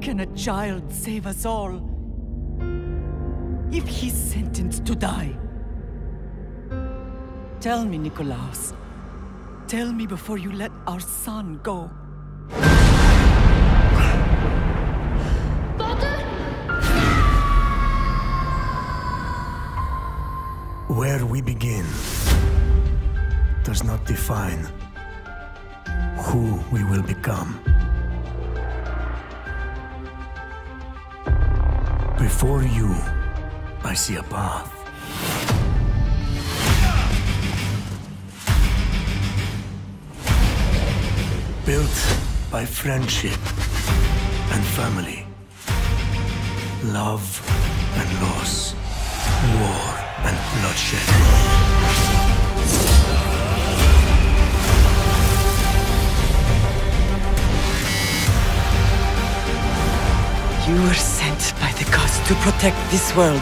can a child save us all if he's sentenced to die? Tell me, Nicolaus. Tell me before you let our son go. Father? Where we begin does not define who we will become. Before you, I see a path. Built by friendship and family, love and loss, war and bloodshed. You were sent by the gods to protect this world.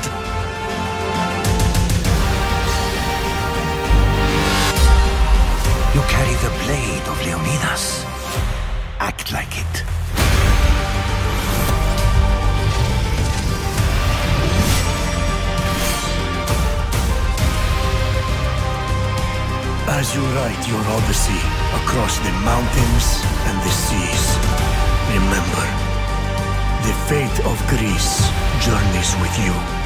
You carry the blade of Leonidas. Act like it. As you write your odyssey across the mountains and the seas, remember, the fate of Greece journeys with you.